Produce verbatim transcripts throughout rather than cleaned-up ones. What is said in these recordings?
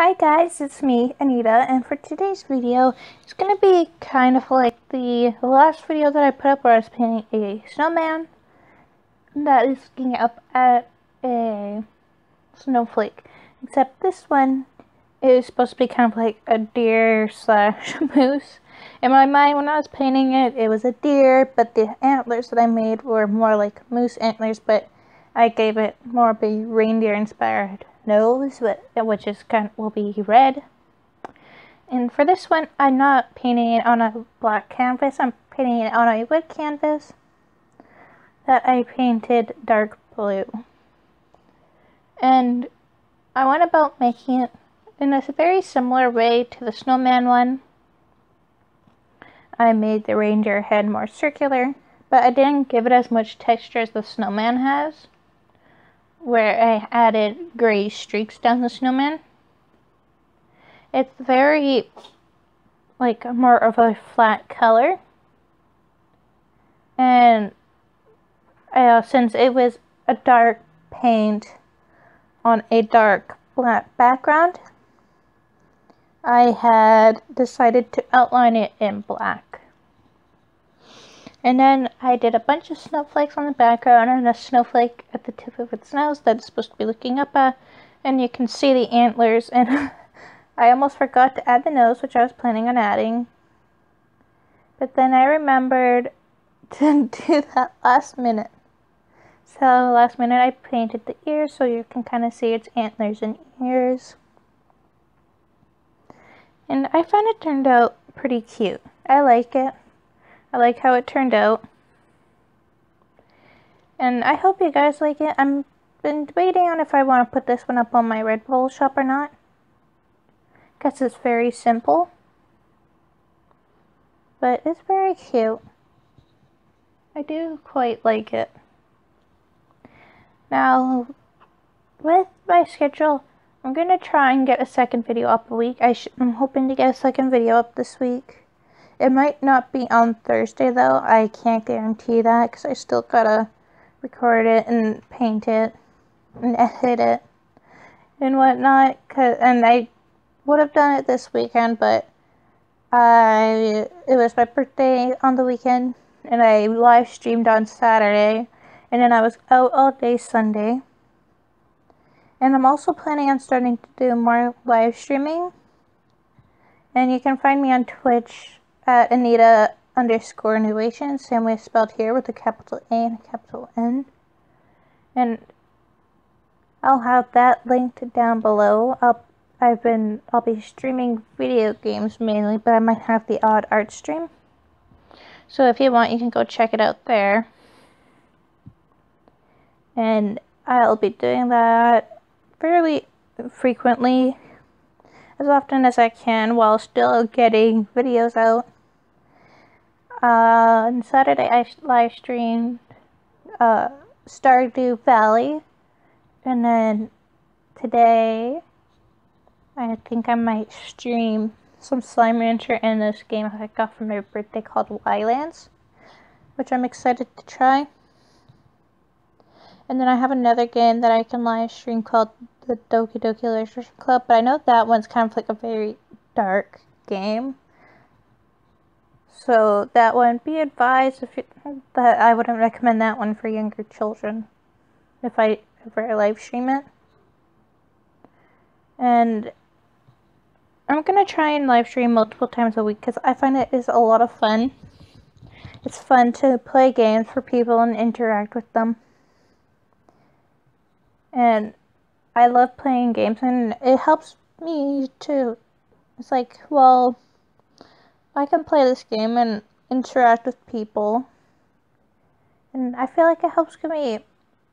Hi guys, it's me, Anita, and for today's video, it's going to be kind of like the last video that I put up where I was painting a snowman that is looking up at a snowflake, except this one is supposed to be kind of like a deer slash moose. In my mind, when I was painting it, it was a deer, but the antlers that I made were more like moose antlers, but I gave it more of a reindeer-inspired nose, which is kind of, will be red. And for this one, I'm not painting it on a black canvas. I'm painting it on a wood canvas that I painted dark blue. And I went about making it in a very similar way to the snowman one. I made the reindeer head more circular, but I didn't give it as much texture as the snowman has, where I added gray streaks down the snowman. It's very, like, more of a flat color. And uh, since it was a dark paint on a dark black background, I had decided to outline it in black. And then I did a bunch of snowflakes on the background and a snowflake at the tip of its nose that it's supposed to be looking up at. And you can see the antlers, and I almost forgot to add the nose, which I was planning on adding. But then I remembered to do that last minute. So last minute I painted the ears so you can kind of see its antlers and ears. And I found it turned out pretty cute. I like it. I like how it turned out, and I hope you guys like it. I've been debating on if I want to put this one up on my Redbubble shop or not, because it's very simple, but it's very cute. I do quite like it. Now, with my schedule, I'm going to try and get a second video up a week. I sh I'm hoping to get a second video up this week. It might not be on Thursday though, I can't guarantee that because I still gotta record it and paint it and edit it and whatnot. Cause, and I would have done it this weekend, but I it was my birthday on the weekend and I live streamed on Saturday, and then I was out all day Sunday. And I'm also planning on starting to do more live streaming, and you can find me on Twitch at Anita underscore Newations, same way spelled here with a capital A and a capital N. And I'll have that linked down below. I'll, I've been, I'll be streaming video games mainly, but I might have the odd art stream. So if you want, you can go check it out there. And I'll be doing that fairly frequently, as often as I can, while still getting videos out. Uh, on Saturday, I live streamed uh, Stardew Valley, and then today, I think I might stream some Slime Rancher and this game I got for my birthday called Wildlands, which I'm excited to try. And then I have another game that I can live stream called the Doki Doki Literature Club, but I know that one's kind of like a very dark game. So that one, be advised if you, that I wouldn't recommend that one for younger children if I ever live stream it. And I'm going to try and live stream multiple times a week because I find it is a lot of fun. It's fun to play games for people and interact with them. And I love playing games, and it helps me too. It's like, well, I can play this game and interact with people, and I feel like it helps me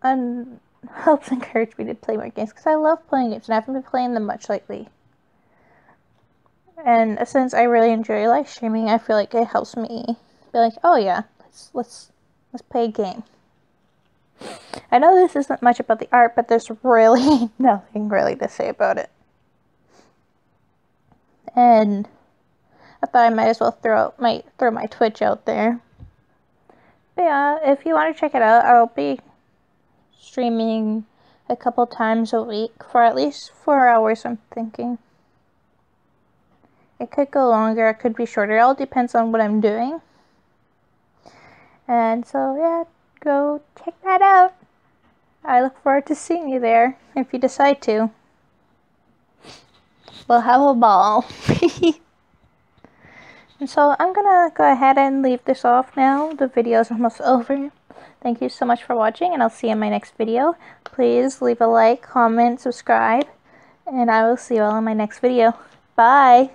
and helps encourage me to play more games because I love playing games and I haven't been playing them much lately. And since I really enjoy live streaming, I feel like it helps me be like, oh yeah, let's let's let's play a game. I know this isn't much about the art, but there's really nothing really to say about it. And I thought I might as well throw out my throw my Twitch out there. But yeah, if you want to check it out, I'll be streaming a couple times a week for at least four hours, I'm thinking. It could go longer, it could be shorter, it all depends on what I'm doing. And so yeah, go check that out. I look forward to seeing you there, if you decide to. We'll have a ball. And so I'm gonna go ahead and leave this off now. The video is almost over. Thank you so much for watching, and I'll see you in my next video. Please leave a like, comment, subscribe, and I will see you all in my next video. Bye!